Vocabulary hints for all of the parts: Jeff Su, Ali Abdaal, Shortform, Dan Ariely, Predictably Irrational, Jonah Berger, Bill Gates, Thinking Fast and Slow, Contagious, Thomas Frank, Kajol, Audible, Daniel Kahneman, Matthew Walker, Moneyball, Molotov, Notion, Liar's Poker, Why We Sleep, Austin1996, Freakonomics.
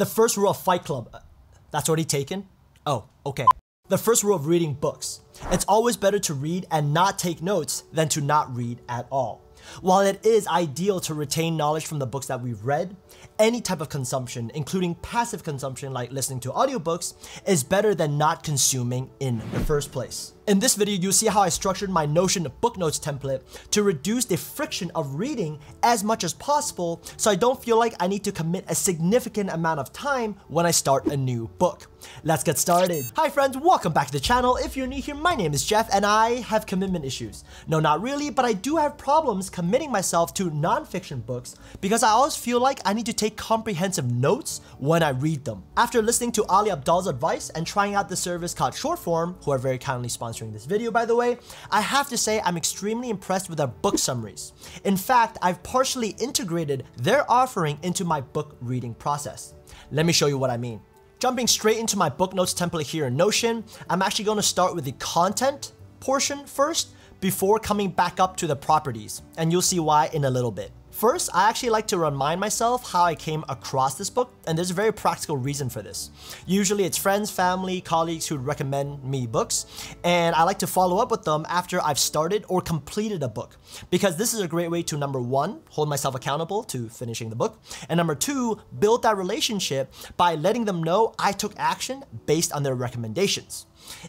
The first rule of Fight Club. That's already taken? Oh, okay. The first rule of reading books. It's always better to read and not take notes than to not read at all. While it is ideal to retain knowledge from the books that we've read, any type of consumption, including passive consumption like listening to audiobooks, is better than not consuming in the first place. In this video, you'll see how I structured my Notion book notes template to reduce the friction of reading as much as possible so I don't feel like I need to commit a significant amount of time when I start a new book. Let's get started. Hi friends, welcome back to the channel. If you're new here, my name is Jeff and I have commitment issues. No, not really, but I do have problems committing myself to nonfiction books because I always feel like I need to take comprehensive notes when I read them. After listening to Ali Abdaal's advice and trying out the service called Shortform, who are very kindly sponsored this video, by the way, I have to say I'm extremely impressed with their book summaries. In fact, I've partially integrated their offering into my book reading process. Let me show you what I mean. Jumping straight into my book notes template here in Notion, I'm actually going to start with the content portion first before coming back up to the properties, and you'll see why in a little bit. First, I actually like to remind myself how I came across this book, and there's a very practical reason for this. Usually it's friends, family, colleagues who recommend me books, and I like to follow up with them after I've started or completed a book, because this is a great way to, number one, hold myself accountable to finishing the book, and number two, build that relationship by letting them know I took action based on their recommendations.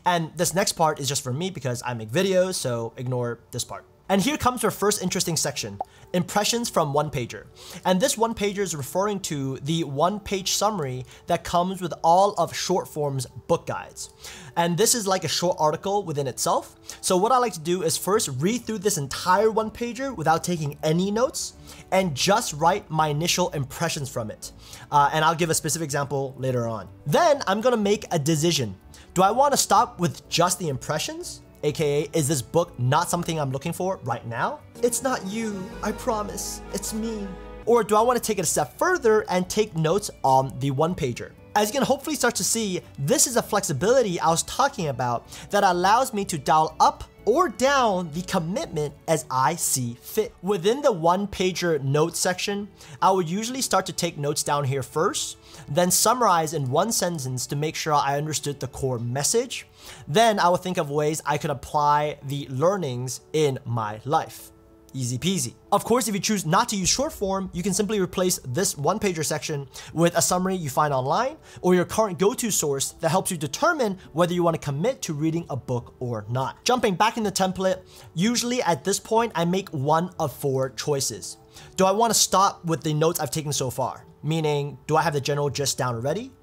And this next part is just for me because I make videos, so ignore this part. And here comes our first interesting section, impressions from one-pager. And this one-pager is referring to the one-page summary that comes with all of Shortform's book guides. And this is like a short article within itself. So what I like to do is first read through this entire one-pager without taking any notes and just write my initial impressions from it. And I'll give a specific example later on. Then I'm gonna make a decision. Do I wanna stop with just the impressions? AKA, is this book not something I'm looking for right now? It's not you, I promise, it's me. Or do I want to take it a step further and take notes on the one-pager? As you can hopefully start to see, this is a flexibility I was talking about that allows me to dial up or down the commitment as I see fit. Within the one-pager note section, I would usually start to take notes down here first, then summarize in one sentence to make sure I understood the core message. Then I would think of ways I could apply the learnings in my life. Easy peasy. Of course, if you choose not to use short form, you can simply replace this one-pager section with a summary you find online or your current go-to source that helps you determine whether you want to commit to reading a book or not. Jumping back in the template, usually at this point, I make one of four choices. Do I want to stop with the notes I've taken so far? Meaning, do I have the general gist down already?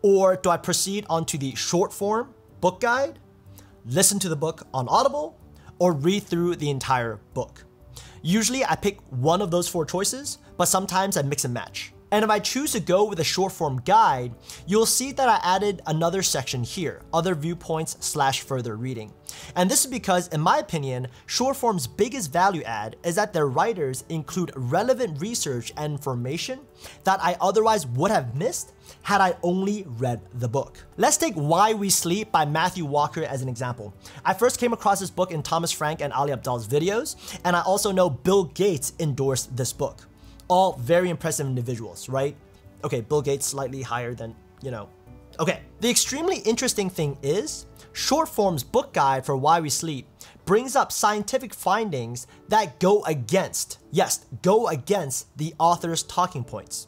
Or do I proceed onto the short form book guide, listen to the book on Audible, or read through the entire book? Usually I pick one of those four choices, but sometimes I mix and match. And if I choose to go with a short form guide, you'll see that I added another section here, other viewpoints / further reading. And this is because, in my opinion, Shortform's biggest value add is that their writers include relevant research and information that I otherwise would have missed had I only read the book. Let's take Why We Sleep by Matthew Walker as an example. I first came across this book in Thomas Frank and Ali Abdaal's videos, and I also know Bill Gates endorsed this book. All very impressive individuals, right? Okay, Bill Gates slightly higher than, you know. Okay, the extremely interesting thing is, Shortform's book guide for Why We Sleep brings up scientific findings that go against, yes, go against the author's talking points.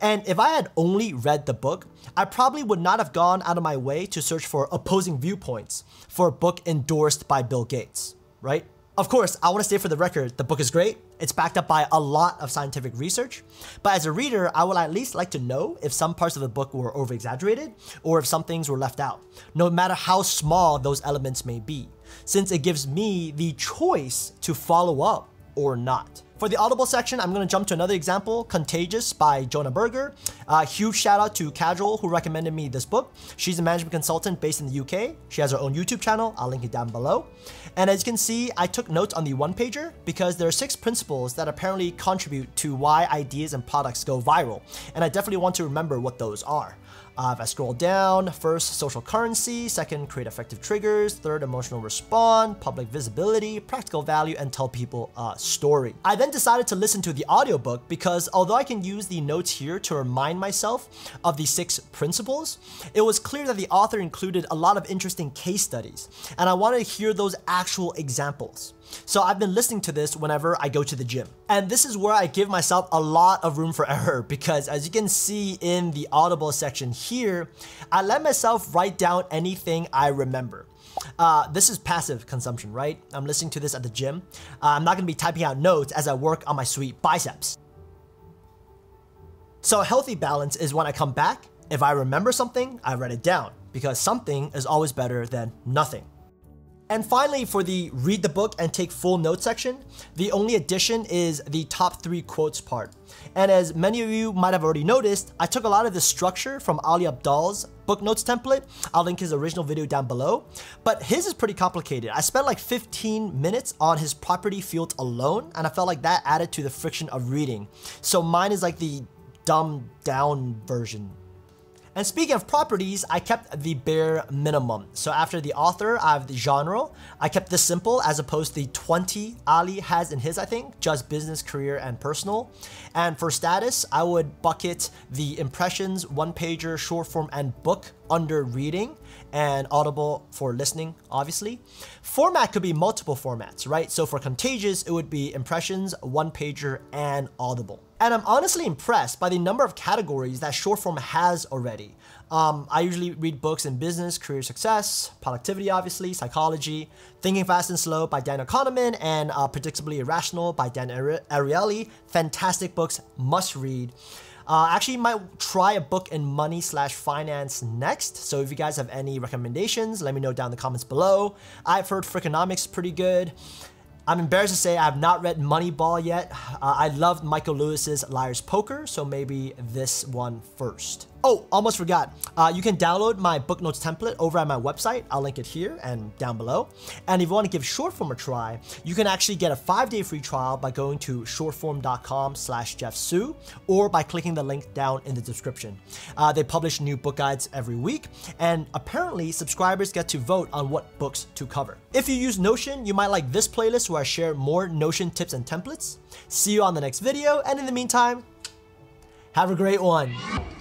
And if I had only read the book, I probably would not have gone out of my way to search for opposing viewpoints for a book endorsed by Bill Gates, right? Of course, I want to state for the record, the book is great. It's backed up by a lot of scientific research. But as a reader, I would at least like to know if some parts of the book were over-exaggerated or if some things were left out, no matter how small those elements may be, since it gives me the choice to follow up or not. For the Audible section, I'm going to jump to another example, Contagious by Jonah Berger. Huge shout out to Kajol who recommended me this book. She's a management consultant based in the UK. She has her own YouTube channel. I'll link it down below. And as you can see, I took notes on the one-pager because there are 6 principles that apparently contribute to why ideas and products go viral. And I definitely want to remember what those are. If I scroll down, first, social currency, second, create effective triggers, third, emotional response, public visibility, practical value, and tell people a story. I then decided to listen to the audiobook because although I can use the notes here to remind myself of the 6 principles, it was clear that the author included a lot of interesting case studies, and I wanted to hear those actual examples. So I've been listening to this whenever I go to the gym. And this is where I give myself a lot of room for error because as you can see in the Audible section here, I let myself write down anything I remember. This is passive consumption, right? I'm listening to this at the gym. I'm not gonna be typing out notes as I work on my sweet biceps. So a healthy balance is when I come back, if I remember something, I write it down because something is always better than nothing. And finally, for the read the book and take full notes section, the only addition is the top 3 quotes part. And as many of you might have already noticed, I took a lot of the structure from Ali Abdaal's book notes template. I'll link his original video down below, but his is pretty complicated. I spent like 15 minutes on his property field alone, and I felt like that added to the friction of reading. So mine is like the dumbed down version. And speaking of properties, I kept the bare minimum. So after the author, I have the genre. I kept this simple as opposed to the 20 Ali has in his, I think, just business, career, and personal. And for status, I would bucket the impressions, one-pager, short form, and book under reading, and Audible for listening, obviously. Format could be multiple formats, right? So for Contagious, it would be impressions, one-pager, and Audible. And I'm honestly impressed by the number of categories that Shortform has already. I usually read books in business, career success, productivity obviously, psychology, Thinking Fast and Slow by Daniel Kahneman, and Predictably Irrational by Dan Ariely. Fantastic books, must read. Actually might try a book in money/finance next. So if you guys have any recommendations, let me know down in the comments below. I've heard Freakonomics pretty good. I'm embarrassed to say I have not read Moneyball yet. I loved Michael Lewis's Liar's Poker, so maybe this one first. Oh, almost forgot. You can download my book notes template over at my website. I'll link it here and down below. And if you want to give Shortform a try, you can actually get a 5-day free trial by going to shortform.com/Jeff Su or by clicking the link down in the description. They publish new book guides every week, and apparently subscribers get to vote on what books to cover. If you use Notion, you might like this playlist where I share more Notion tips and templates. See you on the next video, and in the meantime, have a great one.